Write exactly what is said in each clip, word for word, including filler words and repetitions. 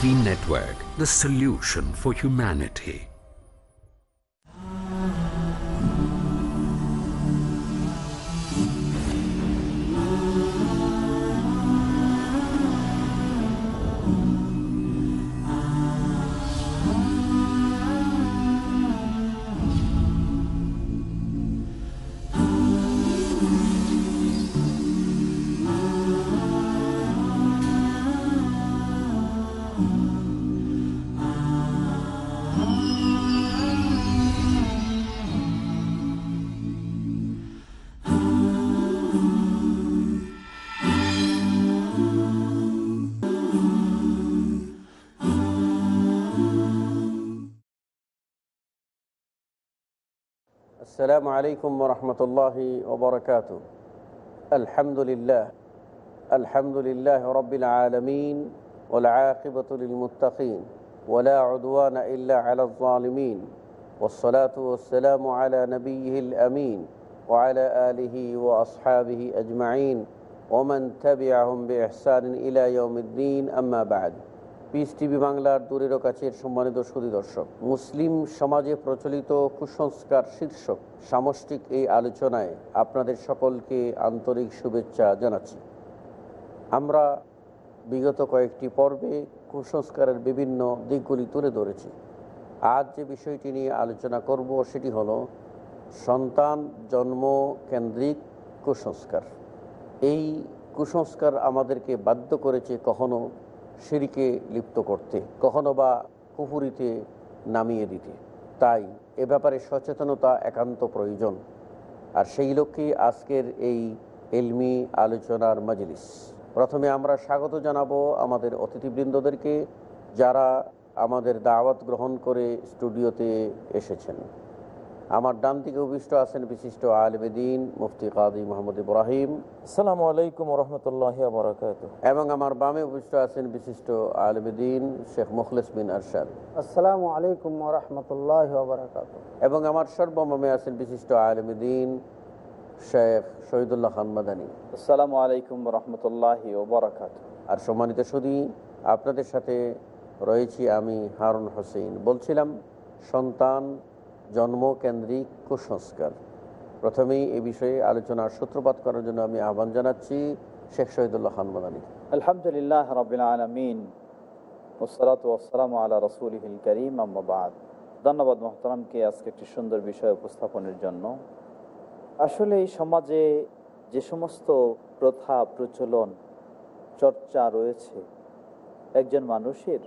TV network, the solution for humanity. السلام عليكم ورحمة الله وبركاته. الحمد لله الحمد لله رب العالمين، والعاقبة للمتقين، ولا عدوان إلا على الظالمين، والصلاة والسلام على نبيه الأمين وعلى آله وأصحابه أجمعين ومن تبعهم بإحسان إلى يوم الدين. أما بعد. Peace TV বাংলার দূরের কাছের সম্মানিত সুধী দর্শক, মুসলিম সমাজে প্রচলিত কুসংস্কার শীর্ষক সামষ্টিক এই আলোচনায় আপনাদের সকলকে আন্তরিক শুভেচ্ছা জানাচ্ছি। আমরা বিগত কয়েকটি পর্বে কুসংস্কারের বিভিন্ন দিকগুলি তুলে ধরেছি। আজ যে বিষয়টি নিয়ে আলোচনা করব সেটি হলো সন্তান জন্ম কেন্দ্রিক কুসংস্কার। এই কুসংস্কার আমাদেরকে বাধ্য করেছে কখনো শিরকে লিপ্ত করতে, কখনো বা কুফুরিতে নামিয়ে দিতে। তাই এ ব্যাপারে সচেতনতা একান্ত প্রয়োজন। আর সেই লক্ষ্যে আজকের এই ইলমি আলোচনার মজলিস। প্রথমে আমরা স্বাগত জানাবো আমাদের অতিথিবৃন্দদেরকে, যারা আমাদের দাওয়াত গ্রহণ করে স্টুডিওতে এসেছেন। আমার ডান দিকে উপবিষ্ট আছেন বিশিষ্ট আলেমে দ্বীন মুফতি কাজী মোহাম্মদ ইব্রাহিম, আসসালামু আলাইকুম ওয়া রাহমাতুল্লাহি ওয়া বারাকাতুহু। এবং আমার বামে উপবিষ্ট আছেন বিশিষ্ট আলেমে দ্বীন শেখ মুখলেস বিন আরশাদ, আসসালামু আলাইকুম ওয়া রাহমাতুল্লাহি ওয়া বারাকাতুহু। এবং আমার সর্বমমে আছেন বিশিষ্ট আলেমে দ্বীন শেখ শহীদুল্লাহ খান মাদানী, আসসালামু আলাইকুম ওয়া রাহমাতুল্লাহি ওয়া বারাকাতুহু। আর সম্মানিত সুধী, আপনাদের সাথে রয়েছি আমি হারুন হোসেন। বলছিলাম সন্তান জন্মকেন্দ্রিক কুসংস্কার। প্রথমেই এ বিষয়ে আলোচনার সূত্রপাত করার জন্য আমি আহ্বান জানাচ্ছি শেখ শহীদুল্লাহ খান মাদানী। আলহামদুলিল্লাহ রাব্বিল আলামিন, ওয়াসসালাতু ওয়াসসালামু আলা রাসূলিহিল কারীম, আম্মা বা'দ। ধন্যবাদ মহতারামকে আজকে একটি সুন্দর বিষয় উপস্থাপনের জন্য। আসলে এই সমাজে যে সমস্ত প্রথা প্রচলন চর্চা রয়েছে, একজন মানুষের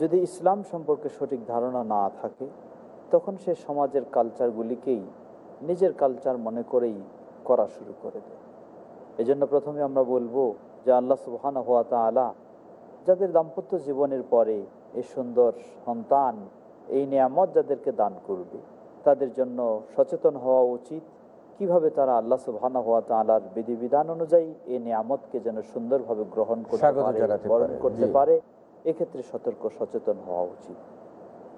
যদি ইসলাম সম্পর্কে সঠিক ধারণা না থাকে তখন সে সমাজের কালচারগুলিকেই নিজের কালচার মনে করেই করা শুরু করে দেয়। এজন্য প্রথমে আমরা বলবো যে আল্লাহ সুবহানাহু ওয়া তাআলা যাদের দাম্পত্য জীবনের পরে এই সুন্দর সন্তান, এই নিয়ামত যাদেরকে দান করবে, তাদের জন্য সচেতন হওয়া উচিত কিভাবে তারা আল্লাহ সুবহানাহু ওয়া তাআলার বিধিবিধান অনুযায়ী এই নিয়ামতকে যেন সুন্দরভাবে গ্রহণ করতে পারে। এক্ষেত্রে সতর্ক সচেতন হওয়া উচিত।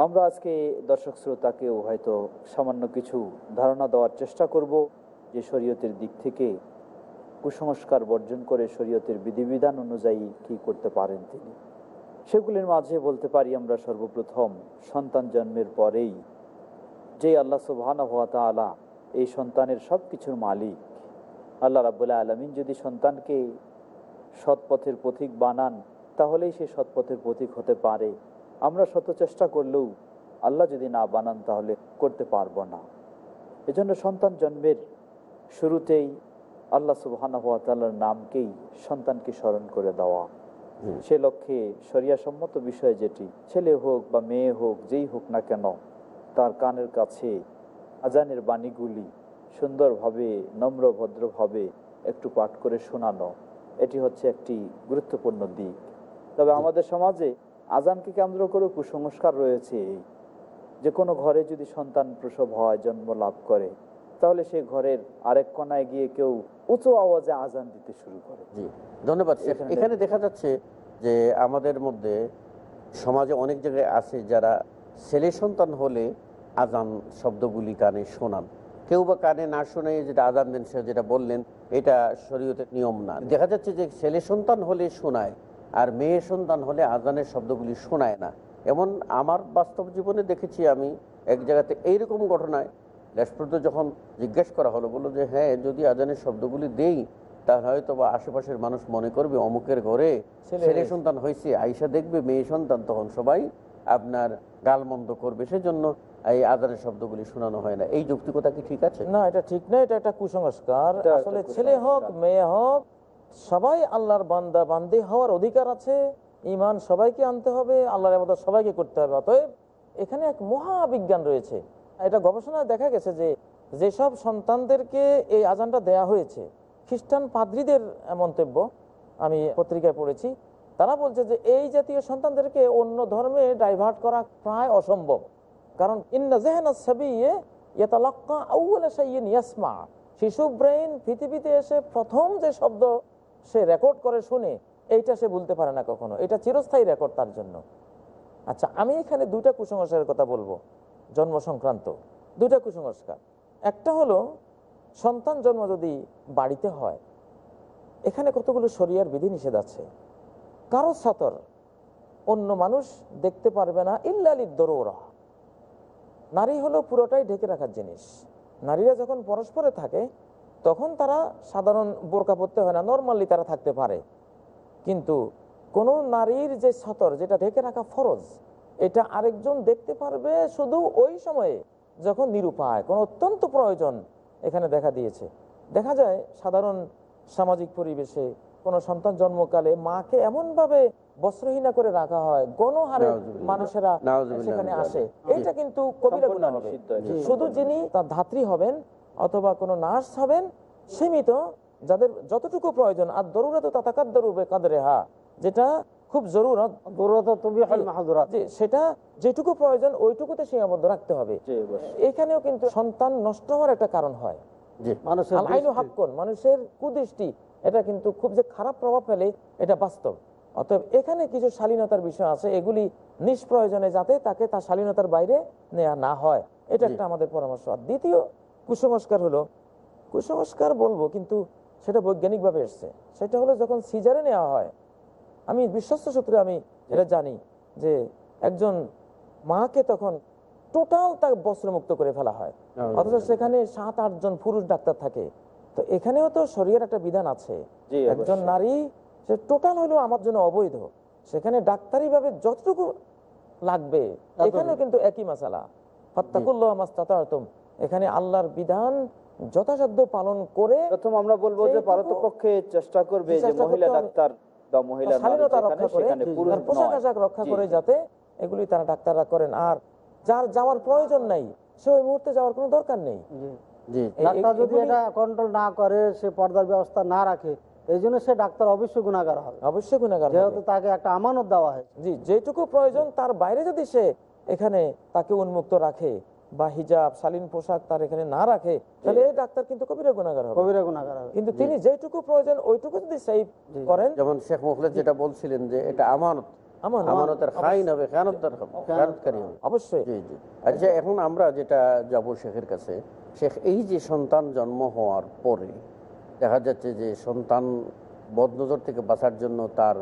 আমরা আজকে দর্শক শ্রোতাকেও হয়তো সামান্য কিছু ধারণা দেওয়ার চেষ্টা করব যে শরীয়তের দিক থেকে কুসংস্কার বর্জন করে শরীয়তের বিধিবিধান অনুযায়ী কী করতে পারেন তিনি। সেগুলির মাঝে বলতে পারি আমরা সর্বপ্রথম সন্তান জন্মের পরেই যে আল্লাহ সুবহানাহু ওয়া তাআলা এই সন্তানের সব কিছুর মালিক, আল্লাহ রাব্বুল আলামিন যদি সন্তানকে সৎপথের পথিক বানান তাহলেই সে সৎপথের পথিক হতে পারে। আমরা শত চেষ্টা করলেও আল্লাহ যদি না বানান তাহলে করতে পারবো না। এজন্য সন্তান জন্মের শুরুতেই আল্লাহ সুবহানাহু ওয়া তাআলার নামকেই সন্তানকে স্মরণ করে দেওয়া, সে লক্ষ্যে শরিয়াসম্মত বিষয় যেটি, ছেলে হোক বা মেয়ে হোক, যেই হোক না কেন, তার কানের কাছে আজানের বাণীগুলি সুন্দরভাবে নম্র ভদ্রভাবে একটু পাঠ করে শোনানো, এটি হচ্ছে একটি গুরুত্বপূর্ণ দিক। তবে আমাদের সমাজে আজানকে কেন্দ্র করে কুসংস্কার রয়েছে যে কোনো ঘরে যদি সন্তান প্রসব হয়, জন্ম লাভ করে, তাহলে সেই ঘরের আরেক কোণায় গিয়ে কেউ উঁচু আওয়াজে আজান দিতে শুরু করে। জি, ধন্যবাদ। এখানে দেখা যাচ্ছে যে আমাদের মধ্যে সমাজে অনেক জায়গায় আছে যারা ছেলে সন্তান হলে আজান শব্দগুলি কানে শোনান, কেউ বা কানে না শুনে যেটা আজান দেন, সে যেটা বললেন এটা শরীয়তের নিয়ম না। দেখা যাচ্ছে যে ছেলে সন্তান হলে শোনায়, আর মেয়ে সন্তান হলে আজানের শব্দগুলি শোনায় না। এমন আমার বাস্তব জীবনে দেখেছি আমি এক জায়গাতে এইরকম ঘটনায় ড্যাশবোর্ড যখন জিজ্ঞেস করা হলো, বললো যে হ্যাঁ, যদি আজানের শব্দগুলি দেই তাহলে হয়তো বা আশেপাশের মানুষ মনে করবে অমুকের ঘরে ছেলে সন্তান হয়েছে, আয়শা দেখবে মেয়ে সন্তান, তখন সবাই আপনার গালমন্দ করবে, সেজন্য এই আজানের শব্দগুলি শোনানো হয় না। এই যৌক্তিকতা কি ঠিক আছে? না, এটা ঠিক না, এটা একটা কুসংস্কার। আসলে ছেলে হোক মেয়ে হোক সবাই আল্লাহর বান্দা বান্দি হওয়ার অধিকার আছে, ইমান সবাইকে আনতে হবে, আল্লাহর ইবাদত সবাইকে করতে হবে। অতএব এখানে এক মহা বিজ্ঞান রয়েছে। এটা গবেষণায় দেখা গেছে যে যেসব সন্তানদেরকে এই আজানটা দেয়া হয়েছে, খ্রিস্টান পাদ্রীদের মন্তব্য আমি পত্রিকায় পড়েছি, তারা বলছে যে এই জাতীয় সন্তানদেরকে অন্য ধর্মে ডাইভার্ট করা প্রায় অসম্ভব। কারণ ইন্না জাহনা সাবিয়ে ইয়াতালাক্কা আউওয়ালা শাইইন ইয়াসমা, শিশু ব্রেইন পৃথিবীতে এসে প্রথম যে শব্দ সে রেকর্ড করে শুনে, এইটা সে বলতে পারে না কখনো, এটা চিরস্থায়ী রেকর্ড তার জন্য। আচ্ছা, আমি এখানে দুইটা কুসংস্কারের কথা বলবো, জন্ম সংক্রান্ত দুইটা কুসংস্কার। একটা হলো সন্তান জন্ম যদি বাড়িতে হয়, এখানে কতগুলো শরিয়ার বিধিনিষেধ আছে। কারো সাতর অন্য মানুষ দেখতে পারবে না, ইল্লালি দরুরা। নারী হলো পুরোটাই ঢেকে রাখার জিনিস। নারীরা যখন পরস্পরে থাকে তখন তারা সাধারণ বোরকা পরতে হয় না, নর্মালি তারা থাকতে পারে। কিন্তু কোনো নারীর যে সতর, যেটা ঢেকে রাখা ফরজ, এটা আরেকজন দেখতে পারবে শুধু ওই সময়ে যখন নিরুপায়, কোনো অত্যন্ত প্রয়োজন এখানে দেখা দিয়েছে। দেখা যায় সাধারণ সামাজিক পরিবেশে কোনো সন্তান জন্মকালে মাকে এমনভাবে বস্ত্রহীনা করে রাখা হয়, গণহারে মানুষেরা সেখানে আসে, এটা কিন্তু কবিরা গুনাহ হবে। শুধু যিনি তার ধাত্রী হবেন অথবা কোনো নার্স হবেন, সীমিত যাদের যতটুকু প্রয়োজন। আর দরুরা তো তাতাকাদ্দারুবে কাদরেহা, যেটা খুব জরুরত, সেটা যেটুকু প্রয়োজন ওইটুকুতে সীমাবদ্ধ রাখতে হবে। এখানেও কিন্তু সন্তান নষ্ট হওয়ার একটা কারণ হয় মানুষের কুদৃষ্টি, এটা কিন্তু খুব যে খারাপ প্রভাব ফেলে এটা বাস্তব। অতএব এখানে কিছু শালীনতার বিষয় আছে, এগুলি নিষ্প্রয়োজনে যাতে তাকে তার শালীনতার বাইরে নেওয়া না হয়, এটা একটা আমাদের পরামর্শ। আর দ্বিতীয় কুসংস্কার হলো, কুসংস্কার বলবো কিন্তু সেটা বৈজ্ঞানিকভাবে এসছে, সেটা হলো যখন সিজারে নেওয়া হয়, আমি বিশ্বস্ত সূত্রে আমি এটা জানি যে একজন মাকে তখন টোটাল তার বস্ত্রমুক্ত করে ফেলা হয়, অথচ সেখানে সাত আটজন পুরুষ ডাক্তার থাকে। তো এখানেও তো শরীরের একটা বিধান আছে, একজন নারী সে টোটাল হলেও আমার জন্য অবৈধ, সেখানে ডাক্তারি ভাবে যতটুকু লাগবে। এখানেও কিন্তু একই মাসালা, ফাত্তাকুল্লাহ মাসতাতাতুম, এখানে আল্লাহর বিধান যথাসাধ্য পালন করে। প্রথম আমরা বলবো যে পারতপক্ষে চেষ্টা করবে যে মহিলা ডাক্তার বা মহিলা শালীনতা রক্ষা করে, পোশাক আশাক রক্ষা করে, যাতে এগুলি তারা ডাক্তাররা করেন। আর যার যাওয়ার প্রয়োজন নাই, সে ওই মুহূর্তে যাওয়ার কোনো দরকার নেই। ডাক্তার যদি এটা কন্ট্রোল না করে, সে পর্দার ব্যবস্থা না রাখে, এই জন্য সে ডাক্তার অবশ্যই গুনাহগার হবে, অবশ্যই গুনাহগার, যেহেতু তাকে একটা আমানত দেওয়া হয়। জি, যেটুকু প্রয়োজন তার বাইরে যদি সে এখানে তাকে উন্মুক্ত রাখে বা হিজাব শালীন পোশাক তার এখানে না রাখে, তাহলে এই ডাক্তার কিন্তু কবিরা গুনাহগার হবে, কবিরা গুনাহগার হবে। কিন্তু তিনি যেটুকু প্রয়োজন ওইটুকু যদি সেভ করেন, যেমন শেখ মুখলেস যেটা বলছিলেন যে এটা আমানত, আমানতের খাইন হবে, খেয়ানতদার হবে, খেয়ানতকারী হবে, অবশ্যই। জি জি। আচ্ছা, এখন আমরা যেটা যাব শেখের কাছে, শেখ এই যে সন্তান জন্ম হওয়ার পরে দেখা যাচ্ছে যে সন্তান বদনজর থেকে বাঁচার জন্য তার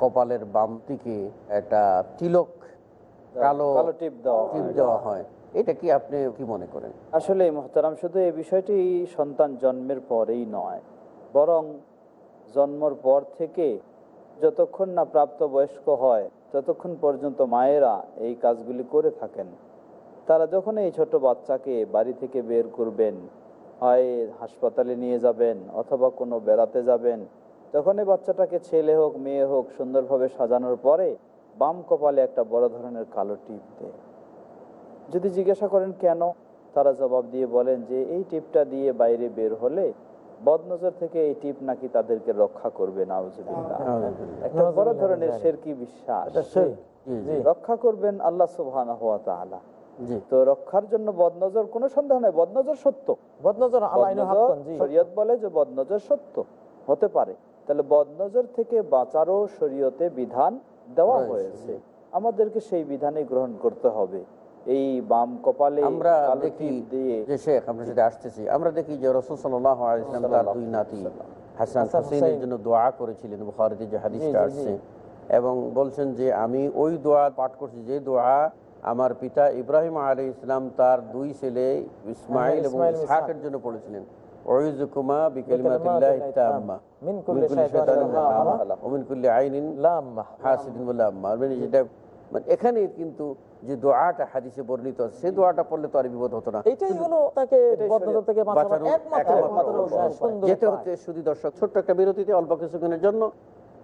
কপালের বাম দিকে একটা তিলক, কালো টিপ দেওয়া হয়, এটা কি আপনি কি মনে করেন? আসলে মুহতারাম, শুধু এই বিষয়টি সন্তান জন্মের পরেই নয়, বরং জন্মের পর থেকে যতক্ষণ না প্রাপ্তবয়স্ক হয় ততক্ষণ পর্যন্ত মায়েরা এই কাজগুলি করে থাকেন। তারা যখন এই ছোট বাচ্চাকে বাড়ি থেকে বের করবেন, হয় হাসপাতালে নিয়ে যাবেন অথবা কোনো বেড়াতে যাবেন, তখন এই বাচ্চাটাকে ছেলে হোক মেয়ে হোক সুন্দরভাবে সাজানোর পরে বাম কপালে একটা বড় ধরনের কালো টিপ দেয়। যদি জিজ্ঞাসা করেন কেন, তারা জবাব দিয়ে বলেন যে এই টিপটা দিয়ে বাইরে বের হলে বদনজর থেকে এই টিপ নাকি তাদেরকে রক্ষা করবে। নাউজুবিল্লাহ, একটা বড় ধরনের শিরকি বিশ্বাস। রক্ষা করবেন আল্লাহ সুবহানাহু ওয়া তাআলা। তো রক্ষার জন্য বদনজর কোনো সন্দেহ নাই, বদনজর সত্য, বদনজর শরীয়ত বলে যে বদনজর সত্য হতে পারে। তাহলে বদনজর থেকে বাঁচারও শরীয়তে বিধান দেওয়া হয়েছে, আমাদেরকে সেই বিধানে গ্রহণ করতে হবে। এই বাম কপালে আমরা দেখি যে শেখ, আমরা সাথে আসতেছি, আমরা দেখি যে রাসূল সাল্লাল্লাহু আলাইহি ওয়াসাল্লাম তার দুই নাতি হাসান হোসেনের জন্য দোয়া করেছিলেন বুখারীতে যে হাদিসটা আছে, এবং বলছেন যে আমি ওই দোয়া পাঠ করছি যে দোয়া আমার পিতা ইব্রাহিম আলাইহিস সালাম তার দুই ছেলে ইসমাইল এবং ইসহাকের জন্য পড়েছিলেন। আউযুকুমা বিকালিমাতিল্লাহি তাম্মা মিন কুল্লি শাইতানির হামামা ওয়া মিন কুল্লি আইনিন লাম্মা হাসিদিন ওয়া লাম্মা। মানে যেটা মানে এখানে কিন্তু যে দোয়াটা হাদিসে বর্ণিত আছে সেই দোয়াটা পড়লে তো আর বিপদ হতো না। এটাই হলো তাকে বদনাম থেকে বাঁচানোর একমাত্র সুন্দর। যেতে হতে সুধী দর্শক ছোট্ট একটা বিরতিতে অল্প কিছুক্ষণের জন্য,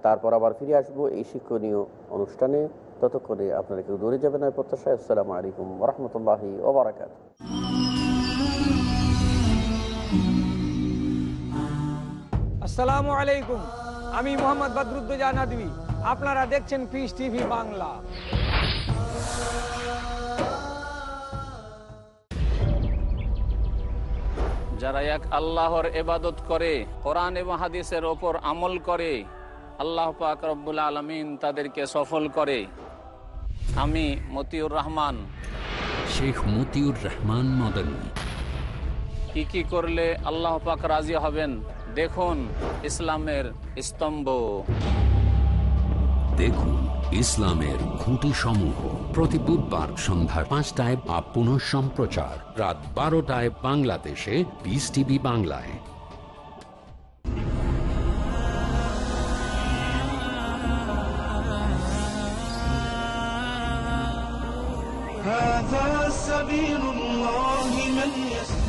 তারপর আবার ফিরে আসবো এই শিক্ষণীয় অনুষ্ঠানে। ততক্ষণে আপনারা কেউ দূরে যাবেন না প্রত্যাশায়। আসসালামু আলাইকুম ওয়া রাহমাতুল্লাহি ওয়া বারাকাতুহু। আসসালামু আলাইকুম, আমি মোহাম্মদ বাদরুদ্দোজা নাদভী, আপনারা দেখছেন পিস টিভি বাংলা। যারা এক আল্লাহর ইবাদত করে, কোরআন এবং হাদিসের ওপর আমল করে, আল্লাহ পাক রব্বুল আলামিন তাদেরকে সফল করে। আমি মতিউর রহমান, শাইখ মতিউর রহমান মাদানী। কি কি করলে আল্লাহ পাক রাজি হবেন দেখুন ইসলামের স্তম্ভ, দেখুন ইসলামের খুঁটি সমূহ, প্রতি বুধবার সন্ধ্যা পাঁচটায় বা পুনঃ সম্প্রচার রাত বারোটায় বাংলাদেশে পিস টিভি বাংলায়।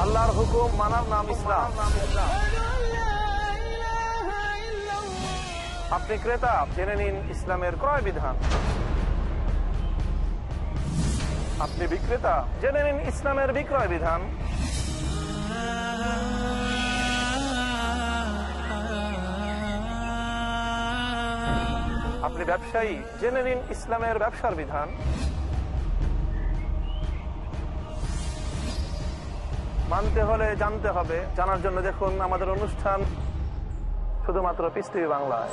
আল্লাহর হুকুম মানার নাম ইসলাম। আপনি ক্রেতা, জেনে নিন ইসলামের ক্রয় বিধান। আপনি বিক্রেতা, জেনে নিন ইসলামের বিক্রয় বিধান। আপনি ব্যবসায়ী, জেনে নিন ইসলামের ব্যবসার বিধান। মানতে হলে জানতে হবে, জানার জন্য দেখুন আমাদের অনুষ্ঠান শুধুমাত্র পিস টিভি বাংলায়।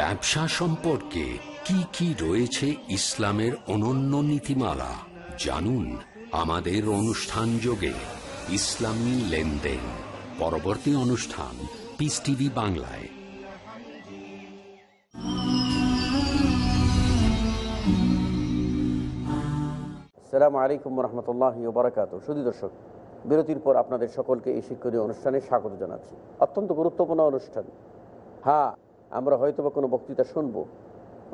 ব্যবসা সম্পর্কে কি কি রয়েছে ইসলামের অনন্য নীতিমালা জানুন আমাদের অনুষ্ঠান যোগে ইসলামী লেনদেন। পরবর্তী অনুষ্ঠান পিস টিভি বাংলায়। আসসালামু আলাইকুম রহমতুল্লাহি ওয়া বারাকাতুহু। সুধী দর্শক, বিরতির পর আপনাদের সকলকে এই শিক্ষণীয় অনুষ্ঠানে স্বাগত জানাচ্ছি। অত্যন্ত গুরুত্বপূর্ণ অনুষ্ঠান। হ্যাঁ, আমরা হয়তো বা কোনো বক্তৃতা শুনব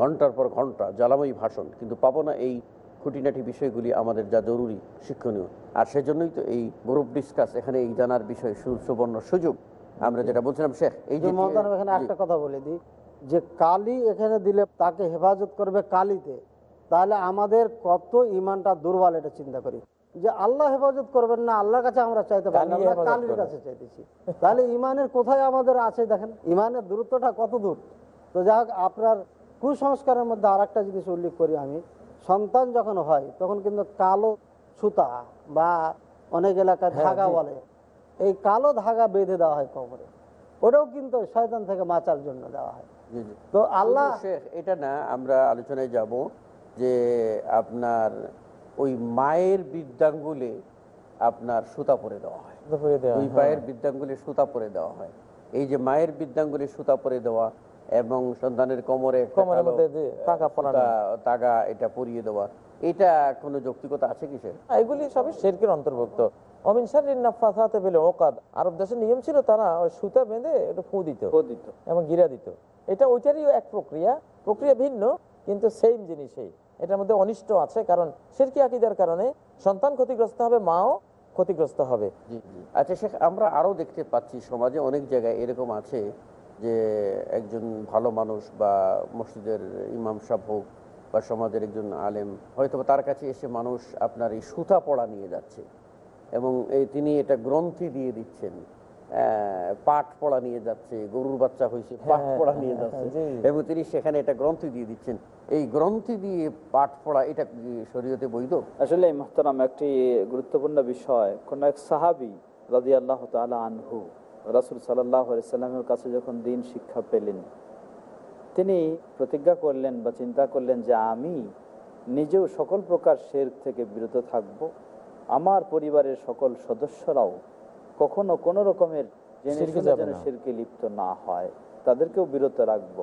ঘন্টার পর ঘন্টা জ্বালাময়ী ভাষণ, কিন্তু পাবো না এই খুঁটিনাটি বিষয়গুলি আমাদের যা জরুরি শিক্ষণীয়। আর সেজন্যই তো এই গ্রুপ ডিসকাস, এখানে এই জানার বিষয় সুবর্ণ সুযোগ। আমরা যেটা বলছিলাম শেখ, এই যে এখানে একটা কথা বলে দিই যে কালি এখানে দিলে তাকে হেফাজত করবে কালিতে, তাহলে আমাদের কত ইমানটা দুর্বল এটা চিন্তা করি যে আল্লাহ হেফাজত করবেন না, আল্লাহর কাছে আমরা চাইতে পারি না, আমরা কালির কাছে চাইতেছি। তাহলে ইমানের কোথায় আমাদের আছে দেখেন, ইমানের দূরত্বটা কত দূর। তো যাই হোক, আপনার কুসংস্কারের মধ্যে আর একটা জিনিস উল্লেখ করি আমি, সন্তান যখন হয় তখন কিন্তু কালো সুতা বা অনেক এলাকায় ধাগা বলে, এই কালো ধাগা বেঁধে দেওয়া হয় কোমরে, ওটাও কিন্তু শয়তান থেকে বাঁচার জন্য দেওয়া হয়। তো আল্লাহ এটা না, আমরা আলোচনায় যাব যে আপনার ওই মায়ের বৃদ্ধাঙ্গুলে আপনার সুতা পরে দেওয়া হয়, দুই পায়ের বৃদ্ধাঙ্গুলে সুতা পরে দেওয়া হয়। এই যে মায়ের বৃদ্ধাঙ্গুলে সুতা পরে দেওয়া এবং সন্তানের কোমরে তাগা এটা পরিয়ে দেওয়া, এটা কোনো যৌক্তিকতা আছে কি? এগুলি সবই শিরকের অন্তর্ভুক্ত। আরব দেশে নিয়ম ছিল তারা সুতা বেঁধে একটু ফু দিত এবং গিরা দিত, এটা ওইটারই এক প্রক্রিয়া, প্রক্রিয়া ভিন্ন কিন্তু সেম জিনিসই। এটার মধ্যে অনিষ্ট আছে, কারণ শিরকি আকীদার কারণে সন্তান ক্ষতিগ্রস্ত হবে, মাও ক্ষতিগ্রস্ত হবে। আচ্ছা শেখ, আমরা আরও দেখতে পাচ্ছি সমাজে অনেক জায়গায় এরকম আছে যে একজন ভালো মানুষ বা মসজিদের ইমাম সাহেব হোক বা সমাজের একজন আলেম, হয়তো তার কাছে এসে মানুষ আপনার এই সুতা পড়া নিয়ে যাচ্ছে এবং এই তিনি এটা গ্রন্থি দিয়ে দিচ্ছেন, পাঠ পড়া নিয়ে যাচ্ছে, গরুর বাচ্চা হয়েছে পাঠ পড়া নিয়ে যাচ্ছে এবং তিনি সেখানে এটা গ্রন্থি দিয়ে দিচ্ছেন। এই গ্রন্থি দিয়ে পাঠ পড়া এটা শরীয়তে বৈধ? আসলে মুহতারাম, একটি গুরুত্বপূর্ণ বিষয়, কোন এক সাহাবী রাদিয়াল্লাহু তাআলা আনহু রাসূল সাল্লাল্লাহু আলাইহি সাল্লামের কাছে যখন দিন শিক্ষা পেলেন, তিনি প্রতিজ্ঞা করলেন বা চিন্তা করলেন যে আমি নিজেও সকল প্রকার শিরক থেকে বিরত থাকব। আমার পরিবারের সকল সদস্যরাও কখনো কোনো রকমের শিরকে লিপ্ত না হয়, তাদেরকেও বিরত রাখব।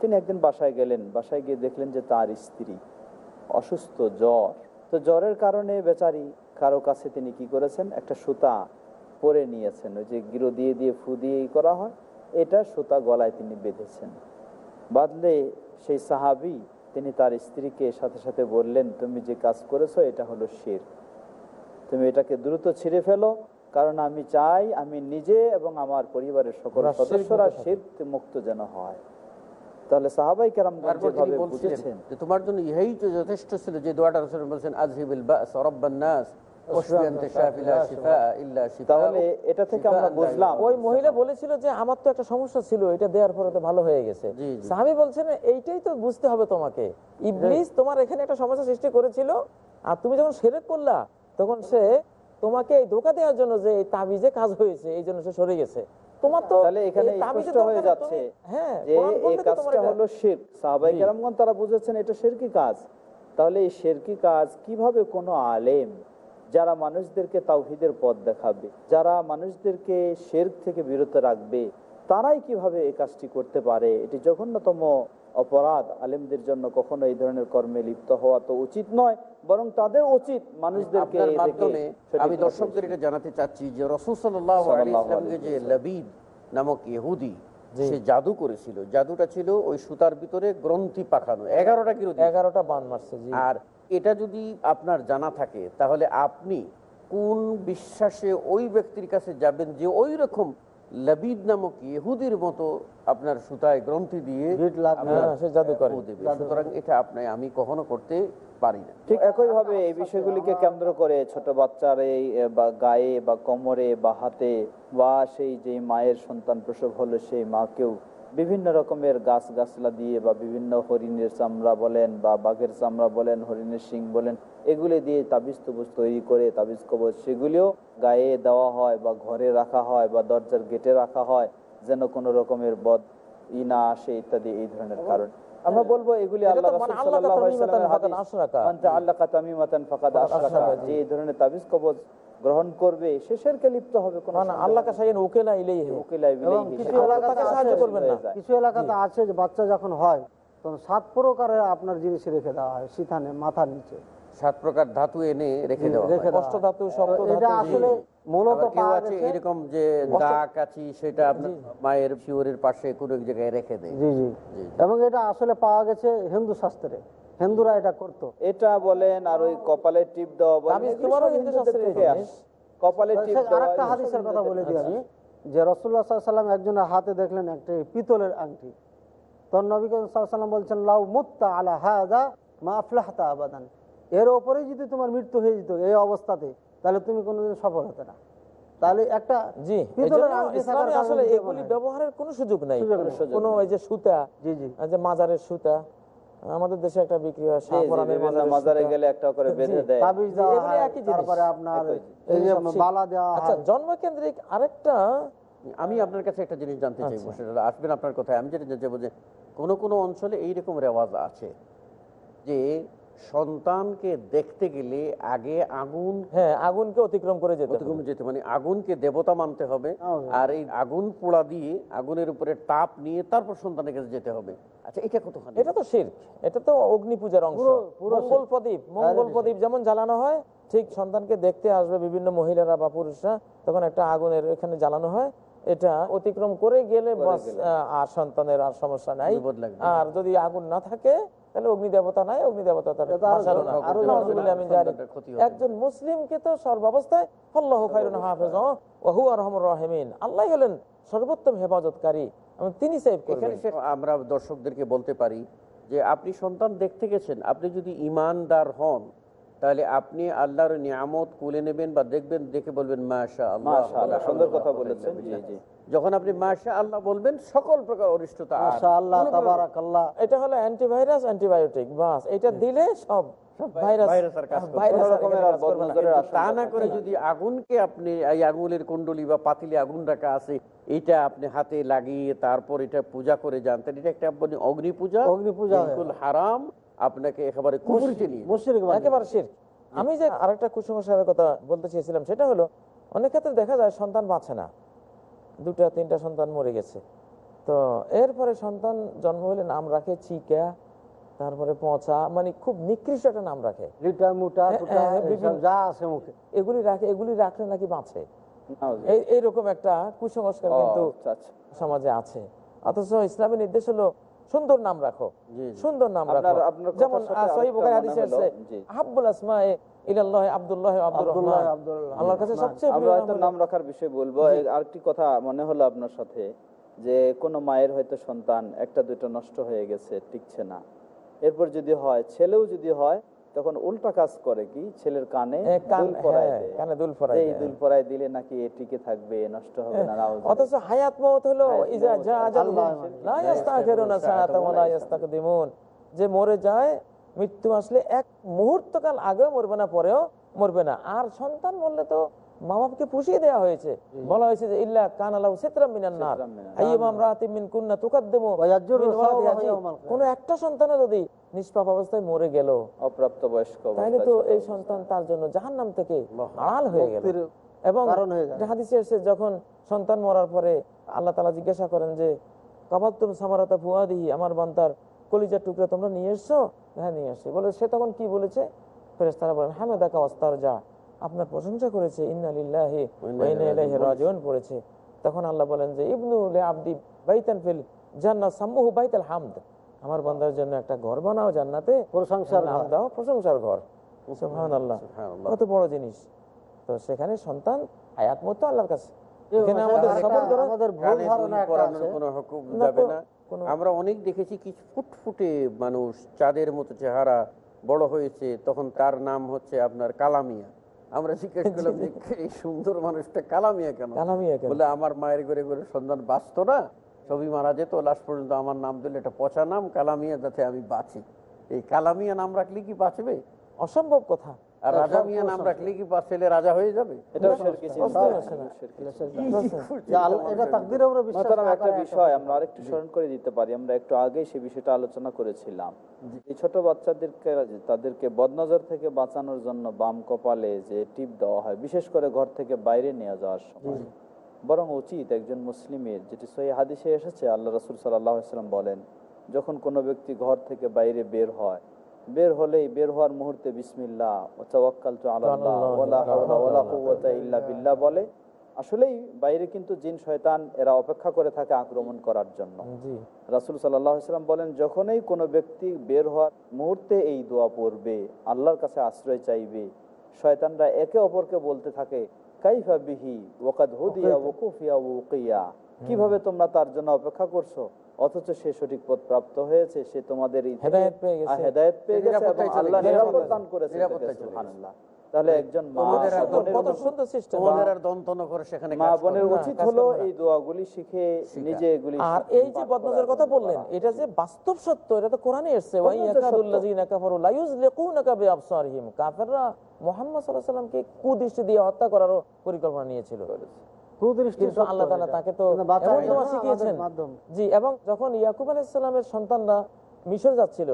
তিনি একদিন বাসায় গেলেন, বাসায় গিয়ে দেখলেন যে তার স্ত্রী অসুস্থ, জ্বর। তো জ্বরের কারণে বেচারি কারো কাছে তিনি কি করেছেন, একটা সুতা পরে নিয়েছেন, ওই যে গিরো দিয়ে দিয়ে ফু দিয়ে করা হয়, এটা সুতা গলায় তিনি বেঁধেছেন। বাঁধলে সেই সাহাবী তিনি তার স্ত্রীকে সাথে সাথে বললেন, তুমি যে কাজ করেছো এটা হলো শিরক, তুমি এটাকে দ্রুত ছিঁড়ে ফেলো, কারণ আমি চাই আমি নিজে এবং আমার পরিবারের সকল সদস্যরা শিরক মুক্ত যেন হয়। তাহলে সাহাবাই কেরাম যেভাবে বুঝেছেন যে তোমার জন্য ইহাই তো যথেষ্ট ছিল, যে দোয়াটা রাসূল বলেছেন আযহিবিল বাস রাব্বান নাস ওয়াশফি আনতা শাফিলা শিফা ইল্লা শিফা। তাহলে এটা থেকে আমরা বুঝলাম ওই মহিলা বলেছিল যে আমার তো একটা সমস্যা ছিল, এটা দেওয়ার পরে তো ভালো হয়ে গেছে। সাহাবী বলছেন এইটাই তো বুঝতে হবে তোমাকে, ইবলিস তোমার এখানে একটা সমস্যা সৃষ্টি করেছিল, আর তুমি যখন শিরক করলা তখন সে তোমাকে এই ধোঁকা দেওয়ার জন্য যে এই তাবিজে কাজ হয়েছে এই জন্য সে সরে গেছে। কিভাবে কোনো আলেম যারা মানুষদেরকে তাওহীদের পথ দেখাবে, যারা মানুষদেরকে শিরক থেকে বিরত রাখবে, তারাই কিভাবে এই কাজটি করতে পারে? এটি জঘন্যতম অপরাধ। আলেমদের জন্য কখনো এই ধরনের কর্মে লিপ্ত হওয়া তো উচিত নয়, বরং তাদের উচিত মানুষদেরকে। আমি দর্শকদের এটা জানাতে চাচ্ছি যে রাসূল সাল্লাল্লাহু আলাইহি ওয়াসাল্লামকে যে লাবিদ নামক ইহুদি সে জাদু করেছিল, জাদুটা ছিল ওই সুতার ভিতরে গ্রন্থি পাকানো, এগারোটা কি এগারোটা বান মারছে। আর এটা যদি আপনার জানা থাকে তাহলে আপনি কোন বিশ্বাসে ওই ব্যক্তির কাছে যাবেন যে ওই রকম লাবিদ নামক ইহুদির মতো আপনার সুতায় গ্রন্থি দিয়ে জাদু করে? সুতরাং এটা আপনি আমি কখনো করতে পারি না। ঠিক একইভাবে এই বিষয়গুলিকে কেন্দ্র করে ছোট বাচ্চার এই বা গায়ে বা কোমরে বা হাতে বা সেই যে মায়ের সন্তান প্রসব হলো সেই মাকেও বিভিন্ন রকমের গাছ গাছলা দিয়ে বা বিভিন্ন হরিণের চামড়া বলেন বা বাঘের চামড়া বলেন, হরিণের শিং বলেন, এগুলি দিয়ে তাবিজ তবুজ তৈরি করে তাবিজ কবজ সেগুলিও গায়ে দেওয়া হয় বা ঘরে রাখা হয় বা দরজার গেটে রাখা হয়, যেন কোনো রকমের বদ ই না আসে ইত্যাদি। এই ধরনের কারণ আমরা বলবো এগুলি আল্লাহ রাসূল সাল্লাল্লাহু আলাইহি ওয়াসাল্লামের হাদিস। যে এই ধরনের তাবিজ কবজ গ্রহণ করবে সে শিরকে লিপ্ত হবে। কোন না আল্লাহ কাছেন ওকেলা ইলাইহি ওকেলা ইলাইহি। কিছু এলাকাতে সাহায্য করবেন না, কিছু এলাকাতে আছে যে বাচ্চা যখন হয় তখন সাত প্রকারের আপনার জিনিস রেখে দেওয়া হয় সিথানে, মাথার নিচে সাত প্রকার ধাতু এনে রেখে দেওয়া হয়, কষ্ট ধাতু সব ধাতু। এটা আসলে মূলত পাওয়া আছে এরকম যে দা কাচি সেটা আপনার মায়ের শিওরের পাশে কোন এক জায়গায় রেখে দেয়। জি জি, এবং এটা আসলে পাওয়া গেছে হিন্দু শাস্ত্রে, হিন্দুরা এটা করত। এটা বলেন আর ওই কপালে টিপ দেওয়া বলেন, তোমারও হিন্দু শাস্ত্রে কপালে টিপ দেওয়া। আরেকটা হাদিসের কথা বলে দিই আমি, যে রাসূলুল্লাহ সাল্লাল্লাহু আলাইহি ওয়াসাল্লাম একজনের হাতে দেখলেন একটা পিতলের আংটি, তখন নবী করিম সাল্লাল্লাহু আলাইহি ওয়াসাল্লাম বলছেন লাউ মুত্তা আলা হাযা মা আফলাহতা আবাদান, এর উপরে যদি তোমার মৃত্যু হয়ে যেত এই অবস্থাতে তাহলে তুমি কোনোদিন সফল হতে না। তাহলে একটা জি পিতলের আংটি ছাড়া আসলে এগুলি ব্যবহারের কোনো সুযোগ নাই। কোনো এই যে সুতা, জি জি, যে মাজারের সুতা আমাদের দেশে একটা বিক্রি হয়, মাজারে গেলে একটা করে বেঁধে দেয়, তাবিজ দেওয়া হয়, একই জিনিস। তারপরে আপনার এই যে বালা দেওয়া। আচ্ছা, জন্মকেন্দ্রিক আরেকটা আমি আপনার কাছে একটা জিনিস জানতে চাইবো, সেটা আসবেন আপনার কথায়। আমি যেটা জানতে চাইবো যে কোন কোন অঞ্চলে এইরকম রেওয়াজ আছে যে সন্তানকে দেখতে গেলে আগে আগুন, হ্যাঁ আগুনকে অতিক্রম করে যেতে অতিক্রম যেতে মানে আগুনকে দেবতা মানতে হবে, আর এই আগুন পোড়া দিয়ে আগুনের উপরে তাপ নিয়ে তারপর সন্তানের কাছে যেতে হবে। আচ্ছা, এটা কতখানি? এটা তো শিরক, এটা তো অগ্নি পূজার অংশ। মঙ্গল প্রদীপ, মঙ্গল প্রদীপ যেমন জ্বালানো হয়, ঠিক সন্তানকে দেখতে আসবে বিভিন্ন মহিলারা বা পুরুষরা, তখন একটা আগুনের এখানে জ্বালানো হয়, এটা অতিক্রম করে গেলে বাস আর সন্তানের আর সমস্যা নাই। আর যদি আগুন না থাকে তাহলে অগ্নি দেবতা নাই, অগ্নি দেবতা একজন মুসলিমকে তো সর্বাবস্থায় আল্লাহু খায়রুন হাফিজা ওয়া হুয়া আরহামুর রাহিমিন, আল্লাহ হলেন সর্বোত্তম হেফাজতকারী, তিনি সেভ করবেন। আমরা দর্শকদেরকে বলতে পারি যে আপনি সন্তান দেখতে গেছেন, আপনি যদি ইমানদার হন তাহলে আপনি আল্লাহর নিয়ামত কুলে নেবেন বা দেখবেন, দেখে বলবেন মাশাআল্লাহ। মাশাআল্লাহ, সুন্দর কথা বলেছেন। জি জি, যখন আপনি মাশাআল্লাহ বলবেন সকল প্রকার অনিষ্টতা মাশাআল্লাহ তাবারাকাল্লাহ, এটা হলো অ্যান্টিভাইরাস অ্যান্টিবায়োটিক, বাস এটা দিলে সব ভাইরাস ভাইরাসের কাজ করে। তা না করে যদি আগুনকে আপনি এই আগুনের কুণ্ডলি বা পাতিলে আগুন রাখা আছে এটা আপনি হাতে লাগিয়ে তারপর এটা পূজা করে জানতেন, এটা একটা অগ্নি পূজা, অগ্নি পূজা হারাম। আপনাকে একেবারে কুফর চলি মুশরিক একেবারে শিরক। আমি যে আরেকটা কুসংস্কারের কথা বলতে চেয়েছিলাম সেটা হলো অনেক ক্ষেত্রে দেখা যায় সন্তান বাঁচে না, দুটা তিনটা সন্তান মরে গেছে, তো এরপরে সন্তান জন্ম হলে নাম রাখে চিকা, তারপরে পচা, মানে খুব নিকৃষ্ট একটা নাম রাখে, এগুলি রাখে, এগুলি রাখলে নাকি বাঁচে, এইরকম একটা কুসংস্কার কিন্তু সমাজে আছে। অথচ ইসলামের নির্দেশ হলো সুন্দর নাম রাখো, সুন্দর নাম রাখো। যেমন সহিহ বুখারী হাদিসে আছে আহাব্বুল আসমায়ে ইলাল্লাহ আব্দুল্লাহ আব্দুর রহমান, আল্লাহর কাছে সবচেয়ে প্রিয় নাম। আমরা নাম রাখার বিষয়ে বলবো। আরেকটি কথা মনে হলো আপনার সাথে, যে কোন মায়ের হয়তো সন্তান একটা দুটো নষ্ট হয়ে গেছে, টিকছে না, এরপর যদি হয় ছেলেও যদি হয় তখন উল্টা কাজ করে কি, ছেলের কানে দুল পরায় দেয়, কানে দুল পরায় দেয়, এই দুল পরায় দিলে নাকি এ টিকে থাকবে, নষ্ট হবে না। অথচ হায়াত মওত হলো ইজা জা আজালুহুম লা ইস্তাখিরুনা সাআতাও লা ইস্তাকদিমুন, যে মরে যায় মৃত্যু আসলে এক মুহূর্তকাল আগেও মরবে না, পরেও মরবে না। আর সন্তান মরলে তো মা বাপকে পুষিয়ে দেওয়া হয়েছে, বলা হয়েছে যে ইল্লা কানালাহু সিত্রাম মিনান নার আইয়ুমা ইমরাতিন মিন কুন্না তুকাদ্দিমু ওয়া ইয়াজুরু সাদিহাজি, কোন একটা সন্তান যদি নিষ্পাপ অবস্থায় মরে গেল অপ্রাপ্ত বয়স্ক, তাহলে তো এই সন্তান তার জন্য জাহান্নাম থেকে আড়াল হয়ে গেল। এবং হাদিসে এসে যখন সন্তান মরার পরে আল্লাহ তাআলা জিজ্ঞাসা করেন যে কাবাতুম সামারাতা ফুয়াদিহি, আমার বান্দার কলিজার টুকরা তোমরা নিয়ে এসছো? হ্যাঁ নিয়ে আসছি। বলে সে তখন কি বলেছে? ফেরেশতারা বলেন হামাদাকা ওয়াস্তারজা, আপনার প্রশংসা করেছে, ইন্না লিল্লাহি ওয়া ইন্না ইলাইহি রাজিউন পড়েছে। তখন আল্লাহ বলেন যে ইবনু লি আবদি বাইতান ফিল জান্নাহ সাম্মুহু বাইতুল হামদ, আমার বান্দার জন্য একটা ঘর বানাও জান্নাতে, প্রশংসার নাম দাও প্রশংসার ঘর। সুবহানাল্লাহ, কত বড় জিনিস। তো সেখানে সন্তান হায়াত মতো আল্লাহর কাছে, এখানে আমাদের সবর করো, আমাদের ভুল ধারণা করার কোনো হুকুম যাবে না। আমরা অনেক দেখেছি কিছু ফুটফুটে মানুষ, চাঁদের মতো চেহারা, বড় হয়েছে, তখন তার নাম হচ্ছে আপনার কালামিয়া। আমরা জিজ্ঞাসা করলাম যে এই সুন্দর মানুষটা কালামিয়া কেন? বলে আমার মায়ের ঘরে ঘরে সন্তান বাঁচতো না, সবই মারা যেত, লাস্ট পর্যন্ত আমার নাম দিলে এটা পচা নাম কালামিয়া, যাতে আমি বাঁচি। এই কালামিয়া নাম রাখলে কি বাঁচবে? অসম্ভব কথা। আর রাজা মিয়া নাম রাখলে কি পাঁচ ছেলে রাজা হয়ে যাবে? এটা একটা বিষয় আমরা আরেকটু স্মরণ করে দিতে পারি। আমরা একটু আগে সেই বিষয়টা আলোচনা করেছিলাম, এই ছোট বাচ্চাদেরকে তাদেরকে বদনজর থেকে বাঁচানোর জন্য বাম কপালে যে টিপ দেওয়া হয়, বিশেষ করে ঘর থেকে বাইরে নিয়ে যাওয়ার সময়, বরং উচিত একজন মুসলিমের, যেটি সহিহ হাদিসে এসেছে আল্লাহ রাসূল সাল্লাল্লাহু আলাইহি ওয়াসাল্লাম বলেন, যখন কোনো ব্যক্তি ঘর থেকে বাইরে বের হয়, বের হলেই বের হওয়ার মুহূর্তে বিসমিল্লাহ ওয়া তাওয়াক্কালতু আলাল্লাহ ওয়ালা হাওলা ওয়ালা কুওয়াতা ইল্লা বিল্লাহ বলে। আসলেই বাইরে কিন্তু জিন শয়তান এরা অপেক্ষা করে থাকে আক্রমণ করার জন্য। রাসূল সাল্লাল্লাহু আলাইহি ওয়াসাল্লাম বলেন, যখনই কোনো ব্যক্তি বের হওয়ার মুহূর্তে এই দোয়া পড়বে, আল্লাহর কাছে আশ্রয় চাইবে, শয়তানরা একে অপরকে বলতে থাকে কাইফা বিহি ওয়া কাদ হুদিয়া ওয়া কুফিয়া ওয়া উকিয়া, কিভাবে তোমরা তার জন্য অপেক্ষা করছো অথচ সে সঠিক পথ প্রাপ্ত হয়েছে, সে তোমাদের হেদায়েত পেয়ে গেছে, হেদায়েত পেয়ে গেছে এবং আল্লাহ নিরাপত্তা দান করেছে। সুবহানাল্লাহ। তাহলে একজন মা কত সুন্দর সিস্টেম, ওদের আর দন্তন করে সেখানে মা বোনের উচিত হলো এই দোয়াগুলি শিখে নিজে এগুলি। আর এই যে বদনজর কথা বললেন, এটা যে বাস্তব সত্য, এটা তো কোরআনে এসেছে, ওয়া ইয়াকাদুল্লাযিনা কাফারু লা ইউযলিকুনাকা বিআবসারিহিম, কাফেররা মুহাম্মদ সাল্লাল্লাহু আলাইহি ওয়াসাল্লামকে কুদৃষ্টি দিয়ে হত্যা করার পরিকল্পনা নিয়েছিল। জি। এবং যখন ইয়াকুব আলাইহিস সালামের সন্তানরা মিশর যাচ্ছিল,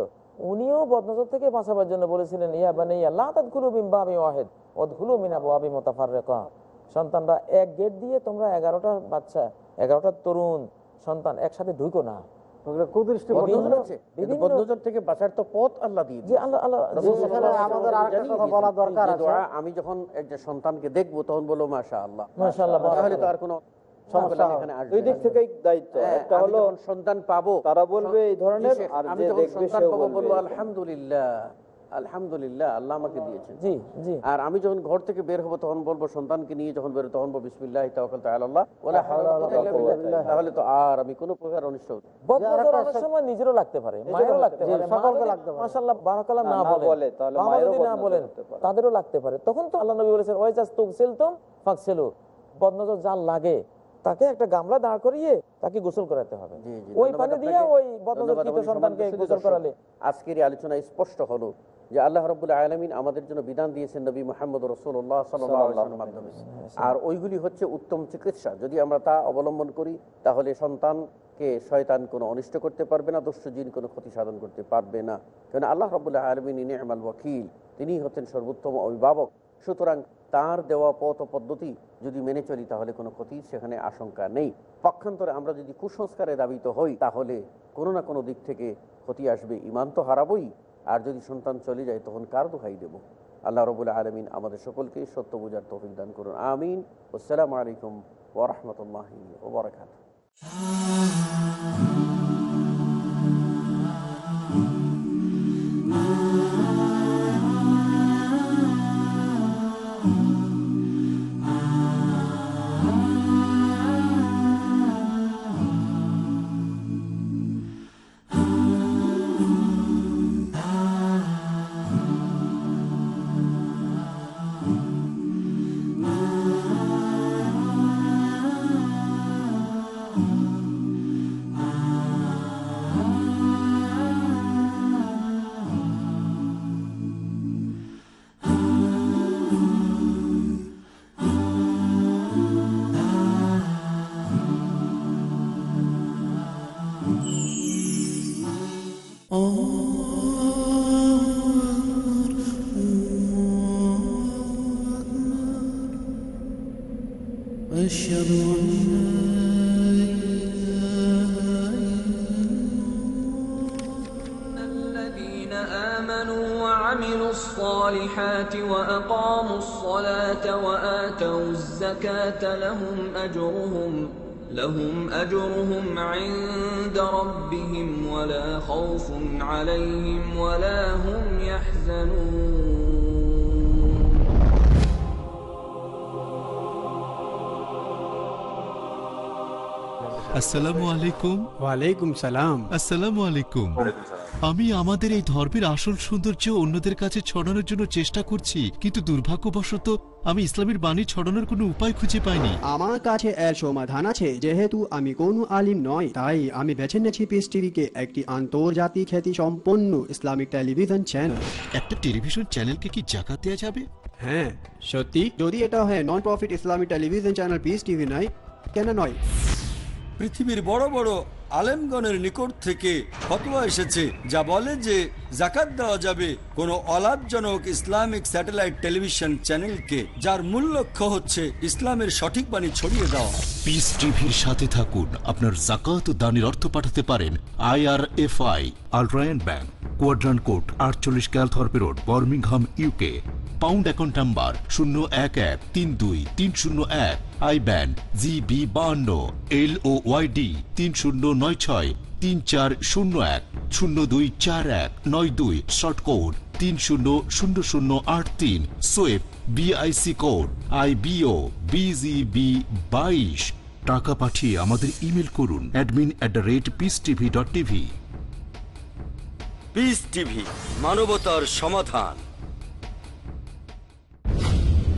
উনিও বদনজর থেকে বাঁচাবার জন্য বলেছিলেন ইয়া বানিয়া লা তাদখুলু মিন বাবিন ওয়াহিদ ওয়াদখুলু মিন আবওয়াবিন মুতাফাররিকা, সন্তানরা এক গেট দিয়ে তোমরা এগারোটা বাচ্চা, এগারোটা তরুণ সন্তান একসাথে ঢুকো না। আমি যখন একটা সন্তানকে দেখবো তখন বলবো মাশাআল্লাহ, তাহলে তো আর কোনো সমস্যা নেই। দুই দিক থেকেই দায়িত্ব, একটা হলো সন্তান পাবো তারা বলবে এই ধরনের, আর যে দেখবে সে বলবে আলহামদুলিল্লাহ আলহামদুলিল্লাহ আল্লাহ আমাকে দিয়েছেন। জি জি। আর আমি যখন ঘর থেকে বের হব তখন বলবো, সন্তানকে নিয়ে যখন বের হব তখন বলবো বিসমিল্লাহি তাওয়াক্কালতু আলাল্লাহ ওয়ালা হাওলা ওয়ালা কুওয়াতা ইল্লা বিল্লাহ, তাহলে তো আর আমি কোনো প্রকার অনিষ্ট হতে বদনজর অনেক সময় নিজেরও লাগতে পারে, মায়েরও লাগতে পারে, সকলকে লাগতে পারে। মাশাআল্লাহ বারাকাল্লাহ না বলে তাহলে মায়েরও না বলেন তাদেরও লাগতে পারে। তখন তো আল্লাহ নবী বলেছেন ওয়াই জাস্তুগসিলতুম ফাগসিলু, বদনজর যা লাগে তাকে একটা গামলা দাঁড় করিয়ে তাকে গোসল করাতে হবে, ওই পানি দিয়ে ওই বদনজরকৃত সন্তানকে গোসল করালে। আজকের আলোচনা স্পষ্ট হলো যে আল্লাহ রাব্বুল আলামিন আমাদের জন্য বিধান দিয়েছেন নবী মুহাম্মদ রাসূলুল্লাহ সাল্লাল্লাহু আলাইহি ওয়াসাল্লামের মাধ্যমে, আর ওইগুলি হচ্ছে উত্তম চিকিৎসা। যদি আমরা তা অবলম্বন করি তাহলে সন্তানকে শয়তান কোনো অনিষ্ট করতে পারবে না, দুষ্ট জিন কোনো ক্ষতি সাধন করতে পারবে না, কারণ আল্লাহ রাব্বুল আলামিন নি'মাল ওয়াকিল, তিনি হচ্ছেন সর্বোত্তম অভিভাবক। সুতরাং তার দেওয়া পথ পদ্ধতি যদি মেনে চলি তাহলে কোনো ক্ষতি সেখানে আশঙ্কা নেই। পক্ষান্তরে আমরা যদি কুসংস্কারে দাবিত হই তাহলে কোনো না কোনো দিক থেকে ক্ষতি আসবে, ইমান তো হারাবই, আর যদি সন্তান চলে যায় তখন কার দোহাই দেব? আল্লাহ রাব্বুল আলামিন আমাদের সকলকে সত্য বোঝার তৌফিক দান করুন, আমিন। আসসালামু আলাইকুম ওয়া রাহমাতুল্লাহি ওয়া বারাকাতুহু। وأقاموا الصلاة وآتوا الزكاة لهم أجرهم لهم أجرهم عند ربهم ولا خوف عليهم ولا هم يحزنون. আসসালামু আলাইকুম। ওয়ালাইকুম সালাম। আসসালামু আলাইকুম। আমি আমাদের এই ধর্মের আসল সৌন্দর্য অন্যদের কাছে ছড়ানোর জন্য চেষ্টা করছি, কিন্তু দুর্ভাগ্যবশত আমি ইসলামের বাণী ছড়ানোর কোনো উপায় খুঁজে পাইনি। আমার কাছে এর সমাধান আছে। যেহেতু আমি কোনো আলিম নই, তাই আমি বেছে নিয়েছি পিএস টিভিকে, একটি আন্তর্জাতিক খ্যাতি সম্পন্ন ইসলামিক টেলিভিশন চ্যানেল। একটা টেলিভিশন চ্যানেলকে কি জাকাত দেয়া যাবে? হ্যাঁ, সত্যি যদি এটা হয় non profit Islamic television channel PS TV নয়, কেন নয়? পৃথিবীর বড় বড় আলেমগণের নিকট থেকে ফতোয়া এসেছে যা বলে যে যাকাত দেওয়া যাবে কোনো অলাভজনক ইসলামিক স্যাটেলাইট টেলিভিশন চ্যানেলকে, যার মূল লক্ষ্য হচ্ছে ইসলামের সঠিক বাণী ছড়িয়ে দেওয়া। পিএস টিভির সাথে থাকুন। আপনার যাকাত ও দানের অর্থ পাঠাতে পারেন I R F I Al Rayan bank, Quadrant court আটচল্লিশ Calthorpe road, Birmingham, UK. Pound account number শূন্য এক এক তিন দুই তিন শূন্য এক, আই ব্যান জিবি বাহান্ন এল ও ওয়াইডি তিন শূন্য নয় ছয় তিন চার শূন্য এক শূন্য দুই চার এক নয় দুই, শর্ট কোড তিন শূন্য শূন্য শূন্য আট তিন, সোয়েব বিআইসি কোড আইবিও বিজিবি বাইশ। টাকা পাঠিয়ে আমাদের ইমেল করুন admin at the rate Peace TV dot TV. Peace TV, মানবতার সমাধান।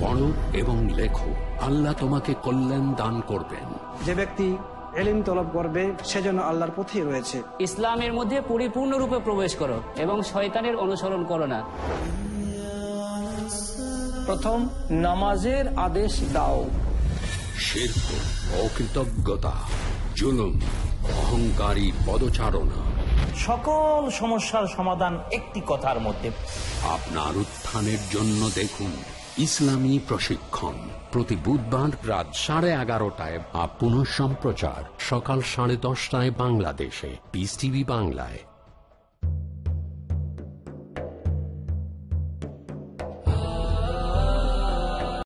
পড়ো এবং লেখো, আল্লাহ তোমাকে কল্যাণ দান করবেন। যে ব্যক্তি এলিম তলব করবে সেজন্য আল্লাহর পথেই রয়েছে। ইসলামের মধ্যে পরিপূর্ণরূপে প্রবেশ করো এবং শয়তানের অনুসরণ করো না। প্রথম নামাজের আদেশ দাও। শিরক, অকৃতজ্ঞতা, জুলুম, অহংকারী পদচারণা, সকল সমস্যার সমাধান একটি কথার মধ্যে। আপনার উত্থানের জন্য দেখুন ইসলামী প্রশিক্ষণ, প্রতি বুধবার রাত সাড়ে এগারোটায় বা পুনঃসম্প্রচার সকাল সাড়ে দশটায় বাংলাদেশে, পিএস টিভি বাংলায়।